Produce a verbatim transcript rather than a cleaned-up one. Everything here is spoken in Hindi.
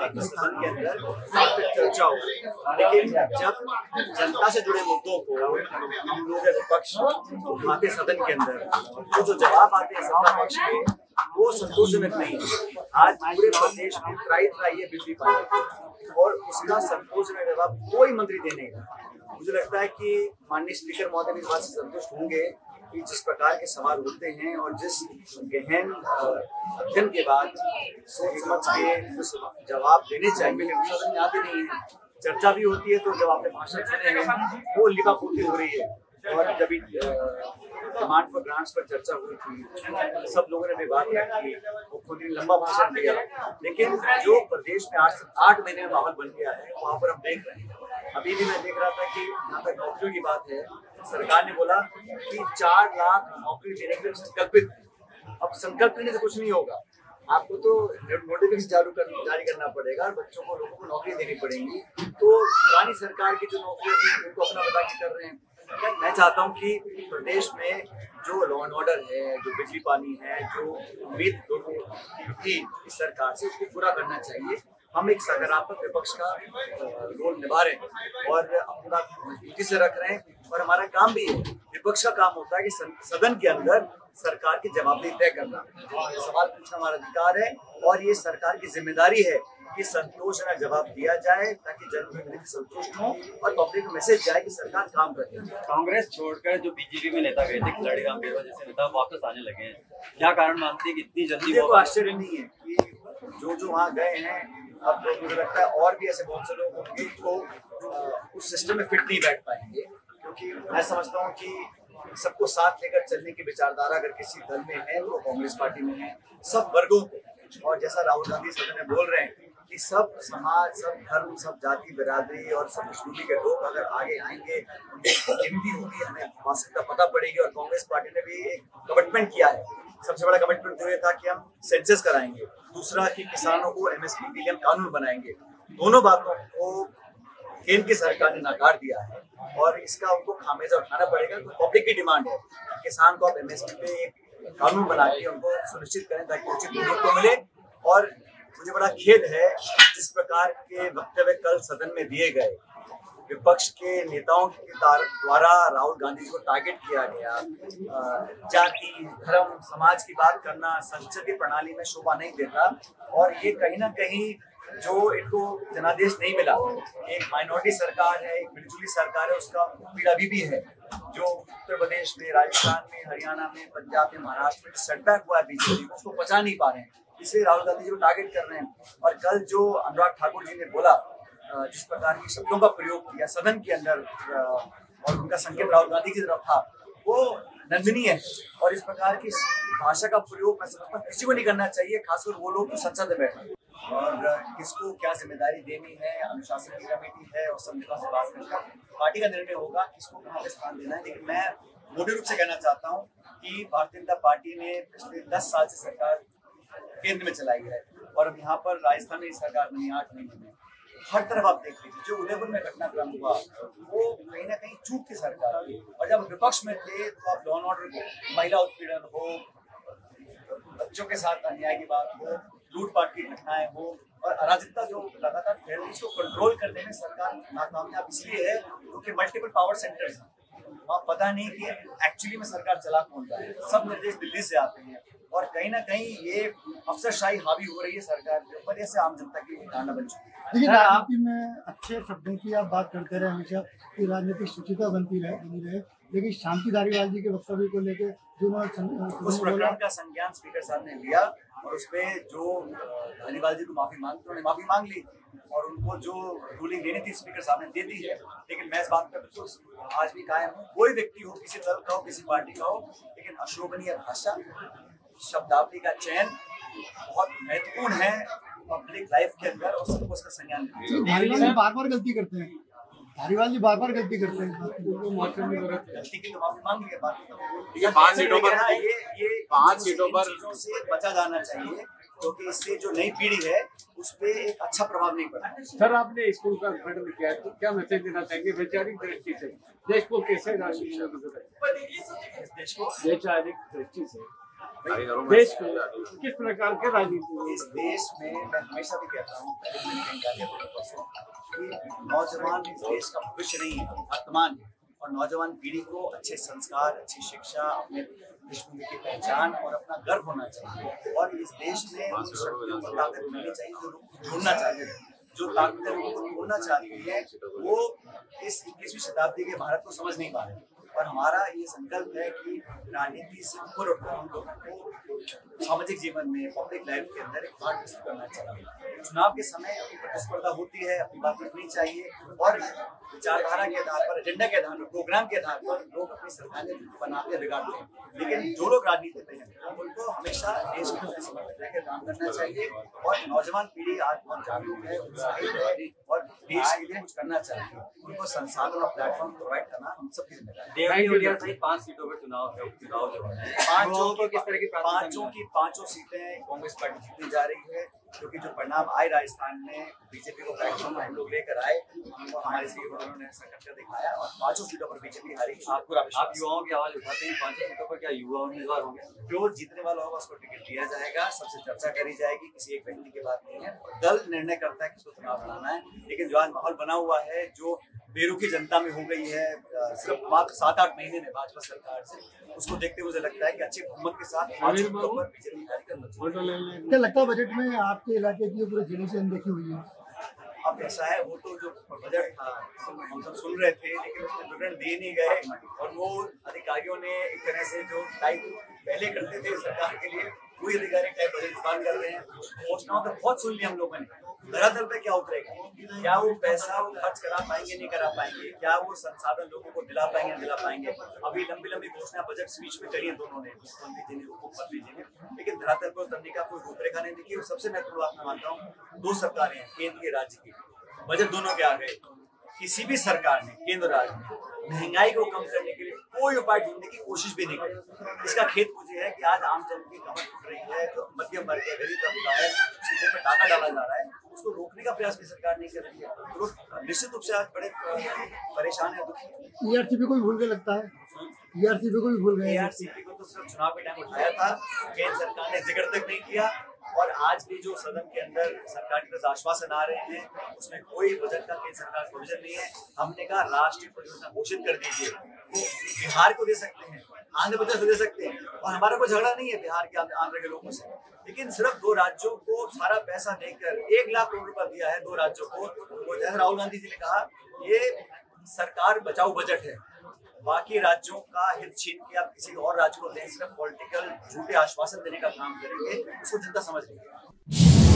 राजस्थान के अंदर चर्चा हो, लेकिन जब जनता से जुड़े मुद्दों को हम लोग विपक्ष उठाते सदन के अंदर, तो जो जवाब आते हैं सत्ता पक्ष के वो संतोषजनक नहीं है। आज पूरे प्रदेश में ट्राई ट्राई है बिजली पानी और उसका संतोषजनक जवाब कोई मंत्री देने का। मुझे लगता है कि माननीय स्पीकर महोदय इस बात से संतुष्ट होंगे कि जिस प्रकार के सवाल उठते हैं और जिस गहन अध्ययन के बाद सोच समझ के जवाब देने चाहिए सदन में आते नहीं है। चर्चा भी होती है तो जब आपने भाषण सुने हैं वो लिपापोती हो रही है। और जब डिमांड फॉर ग्रांट्स पर चर्चा हुई थी सब लोगों ने बात की, वो खुद ही लंबा भाषण दिया, लेकिन जो प्रदेश में आठ आठ महीने में माहौल बन गया है वहाँ पर हम देख रहे हैं। अभी भी मैं देख रहा था कि जहाँ तक नौकरियों की बात है, सरकार ने बोला कि चार लाख नौकरी देने के लिए संकल्पित। अब संकल्प लेने से कुछ नहीं होगा, आपको तो नोटिफिकेशन जारी कर, जारी करना पड़ेगा और बच्चों को लोगों को नौकरी देनी पड़ेगी। तो पुरानी सरकार की जो नौकरी थी उनको अपना बता के कर रहे हैं। मैं चाहता हूं कि प्रदेश में जो लॉ एंड ऑर्डर है, जो बिजली पानी है, जो उम्मीद लोगों की इस सरकार से उसको पूरा करना चाहिए। हम एक सकारात्मक विपक्ष का रोल निभा रहे हैं और अपना मजबूती से रख रहे हैं। और हमारा काम भी है, विपक्ष का काम होता है कि सदन के अंदर सरकार की जवाबदेही तय करना, सवाल पूछना हमारा अधिकार है और ये सरकार की जिम्मेदारी है कि संतोषजनक जवाब दिया जाए ताकि जनप्रतिनिधि संतुष्ट हो और पब्लिक को मैसेज जाए कि सरकार काम कर रही है। कांग्रेस छोड़कर जो बीजेपी में नेता गए थे, खिलाड़ी राम बेरवा जैसे नेता वापस आने लगे हैं, क्या कारण मानते हैं कि इतनी जल्दी? देखो, आश्चर्य नहीं है कि जो जो वहाँ गए हैं, अब मुझे लगता है और भी ऐसे बहुत से लोग होंगे जो उस सिस्टम में फिट नहीं बैठ पाएंगे, क्योंकि मैं समझता हूँ कि सबको साथ लेकर चलने की विचारधारा अगर किसी दल में है वो कांग्रेस पार्टी में है। सब वर्गों को, और जैसा राहुल गांधी सदन में बोल रहे हैं कि सब समाज, सब धर्म, सब जाति बिरादरी और सब कश्मीरी के लोग अगर आगे आएंगे, हिंदी होगी, हमें वास्तविकता पता पड़ेगी। और कांग्रेस पार्टी ने भी एक कमिटमेंट किया है, सबसे बड़ा कमिटमेंट तो ये था कि हम सेंसस कराएंगे, दूसरा कि किसानों को एमएसपी के लिए हम कानून बनाएंगे। दोनों बातों को केंद्र की सरकार ने नकार दिया है और इसका उनको खामियाजा उठाना पड़ेगा। तो पब्लिक की डिमांड है किसान को आप एमएसपी पे एक कानून बना के उनको सुनिश्चित करें ताकि उचित मूल्य को मिले। और मुझे बड़ा खेद है जिस प्रकार के वक्तव्य कल सदन में दिए गए, विपक्ष के नेताओं के द्वारा राहुल गांधी जी को टारगेट किया गया, जाति, धर्म, समाज की बात करना संसदीय प्रणाली में शोभा नहीं देता। और ये कहीं ना कहीं जो इनको जनादेश नहीं मिला, एक माइनॉरिटी सरकार है, एक मिलजुली सरकार है, उसका पीड़ा भी, भी है जो उत्तर प्रदेश में, राजस्थान में, हरियाणा में, पंजाब में, महाराष्ट्र में सेटबैक हुआ है बीजेपी को, उसको बचा नहीं पा रहे हैं, इसलिए राहुल गांधी जी को टारगेट कर रहे हैं। और कल जो अनुराग ठाकुर जी ने बोला, जिस प्रकार के शब्दों का प्रयोग किया सदन के अंदर और उनका संकेत राहुल गांधी की तरफ था, वो निंदनीय है। और इस प्रकार की भाषा का प्रयोग मैं समझता हूँ किसी को नहीं करना चाहिए, खासकर वो लोग जो संसद में बैठे। और किसको क्या जिम्मेदारी देनी है, अनुशासन की कमेटी है और समझौता से बात करके पार्टी का निर्णय होगा किसको कहाँ पे स्थान देना है। लेकिन मैं मोटे रूप से कहना चाहता हूँ कि भारतीय जनता पार्टी ने पिछले दस साल से सरकार केंद्र में चलाई है और अब यहाँ पर राजस्थान में सरकार बनी आठ महीने में। हर तरफ आप देख लीजिए, जो उदयपुर में घटनाक्रम हुआ वो कहीं ना कहीं चूक थी सरकार की। और जब विपक्ष में थे तो आप लॉ एंड ऑर्डर को, महिला उत्पीड़न हो, बच्चों के साथ अन्याय की बात हो, लूटपाट की घटनाएं हो और अराजकता जो लगातार फैल रही है, उसको कंट्रोल करने में सरकार नाकामयाब इसलिए है क्योंकि मल्टीपल पावर सेंटर्स वहाँ पता नहीं कि एक्चुअली में सरकार चला कौन रहा है। सब निर्देश दिल्ली से आते हैं और कहीं ना कहीं ये अफसरशाही हावी हो रही है सरकार के ऊपर, ऐसे आम जनता की धारणा बन चुकी है। देखिए, राजनीति में अच्छे शब्दों की आप बात करते रहे हमेशा कि राजनीतिक शुचिता बनती रहे बनी रहे, लेकिन शांति धारीवाल जी के वक्तव्य को लेकर जो उस प्रकरण का संज्ञान स्पीकर साहब ने लिया और उसपे जो धारीवाल जी को माफी मांगी, उन्होंने माफी मांग ली और उनको जो रूलिंग देनी थी स्पीकर साहब ने दे दी है। लेकिन मैं इस बात पर बिल्कुल आज भी कायम हूँ, कोई व्यक्ति हो, किसी दल का हो, किसी पार्टी का हो, लेकिन अशोभनीय भाषा, शब्दावली का चयन बहुत महत्वपूर्ण है पब्लिक लाइफ के अंदर और सबको उसका संज्ञान। धारीवाल जी बार बार गलती करते हैं, धारीवाल जी बार बार गलती करते हैं, गलती की तो माफी मांग ली है। बाकी पांच सीटों पर ये ये पांच सीटों पर चीजों से बचा जाना चाहिए क्योंकि इससे जो नई पीढ़ी है उस पर एक अच्छा प्रभाव नहीं पड़ा। सर, आपने स्कूल का उद्घाटन किया तो क्या मैसेज देना चाहेंगे वैचारिक दृष्टि से देश को कैसे राष्ट्रीय देश को वैचारिक दृष्टि से? देश को किस प्रकार के राजनीति इस देश में, मैं हमेशा भी कहता हूँ कि नौजवान इस देश का भविष्य नहीं है, वर्तमान है। और नौजवान पीढ़ी को अच्छे संस्कार, अच्छी शिक्षा, अपने पृष्ठभूमि की पहचान और अपना गर्व होना चाहिए। और इस देश में उन शक्तियों को ताकत मिलनी चाहिए जो लोग को जोड़ना चाहते हैं, जो ताकतें लोगों को जोड़ना चाहती है, वो इस इक्कीसवीं शताब्दी के भारत को समझ नहीं पा रहे। और हमारा ये संकल्प है कि राजनीति से ऊपर उठकर हम लोगों को सामाजिक जीवन में, पब्लिक लाइफ के अंदर एक भाग प्रस्तुत करना चाहिए। चुनाव के समय अपनी प्रतिस्पर्धा होती है, अपनी बात रखनी चाहिए और विचारधारा के आधार पर, एजेंडा के आधार पर, प्रोग्राम के आधार पर लोग अपनी सरकारें बनाते बिगाड़ते हैं। लेकिन जो लोग राजनीति में हैं उनको हमेशा देश के समर्पित रहकर काम करना चाहिए। और नौजवान पीढ़ी आज बहुत जागरूक है, उत्साहित है और देश के लिए कुछ करना चाहिए। उनको संसाधन और प्लेटफॉर्म प्रोवाइड करना हम सबकी जिम्मेदारी है। पांच सीटों पर चुनाव है, उपचुनाव जो है पांचों की पांचों सीटें कांग्रेस पार्टी जीतने जा रही है, क्योंकि जो परिणाम आए राजस्थान में, बीजेपी को प्लेटफॉर्म हम लोग लेकर आए, हमको हमारे सीटों ने संकट कर दिखाया और पांचों सीटों पर बीजेपी हारी। आपको आप युवाओं की आवाज उठाते हैं, पांचों सीटों पर क्या युवा उम्मीदवार होंगे? जो जीतने वाला होगा उसको टिकट दिया जाएगा, सबसे चर्चा करी जाएगी, किसी एक व्यक्ति की बात नहीं है। दल निर्णय करता है किसको चुनाव लाना है। लेकिन जो आज माहौल बना हुआ है, जो बेरुखी जनता में हो गई है सिर्फ मात्र सात आठ महीने में भाजपा सरकार से, उसको देखते हुए लगता है कि अच्छी बहुमत के साथ बीजेपी कार्यक्रम। क्या लगता है बजट में आपके इलाके की पूरे जिले से अनदेखी हुई है? अब ऐसा है, वो तो जो बजट था हम सब सुन रहे थे, लेकिन उसमें विवरण दिए नहीं गए और वो अधिकारियों ने एक तरह से जो टाइप पहले करते थे सरकार के लिए, वही अधिकारी टाइप बजट पास कर रहे हैं। घोषणाओं तो बहुत सुन ली हम लोगों ने, धरातल पे क्या उतरेगा, क्या वो पैसा वो खर्च करा पाएंगे, नहीं करा पाएंगे, क्या वो संसाधन लोगों को दिला पाएंगे, दिला पाएंगे। अभी लंबी लंबी घोषणा बजट स्पीच में करी है दोनों ने, मुख्यमंत्री जी ने, उपमुख्यमंत्री जी ने, लेकिन धरातल पर उतरने का कोई रूपरेखा नहीं दिखी। और सबसे महत्वपूर्ण बात मैं मानता हूँ, दो सरकारें हैं, केंद्र के राज्य की, बजट दोनों के आ गए। किसी भी सरकार ने, केंद्र राज्य ने, महंगाई को कम करने के लिए कोई उपाय ढूंढने की कोशिश भी नहीं करी। इसका खेत मुझे है कि आज आम जन की कमर टूट रही है, जो मध्यम वर्ग है, गरीब तबका है, उसके पर डाका डाला जा रहा है, उसको रोकने का प्रयास भी सरकार नहीं कर रही है। तो निश्चित रूप से आज बड़े परेशान है, दुखी है। ईआरसीपी को भी भूल गए लगता है, ईआरसीपी को भी भूल गए। ईआरसीपी को तो सिर्फ चुनाव के टाइम उठाया था, केंद्र सरकार ने जिक्र तक नहीं किया। और आज भी जो सदन के अंदर सरकार की तरफ आश्वासन आ रहे हैं, उसमें कोई बजट का केंद्र सरकार प्रोविजन नहीं है। हमने कहा राष्ट्रीय परियोजना घोषित कर दीजिए, वो बिहार को दे सकते हैं, आंध्र प्रदेश को दे सकते हैं, और हमारा कोई झगड़ा नहीं है बिहार के आंध्र के लोगों से। लेकिन सिर्फ दो राज्यों को सारा पैसा देकर एक लाख करोड़ रुपया दिया है दो राज्यों को। जैसे राहुल गांधी जी ने कहा, ये सरकार बचाओ बजट है, बाकी राज्यों का हित छीन के आप किसी और राज्य को दें, सिर्फ पॉलिटिकल झूठे आश्वासन देने का काम करेंगे, उसको जनता समझ लेगी।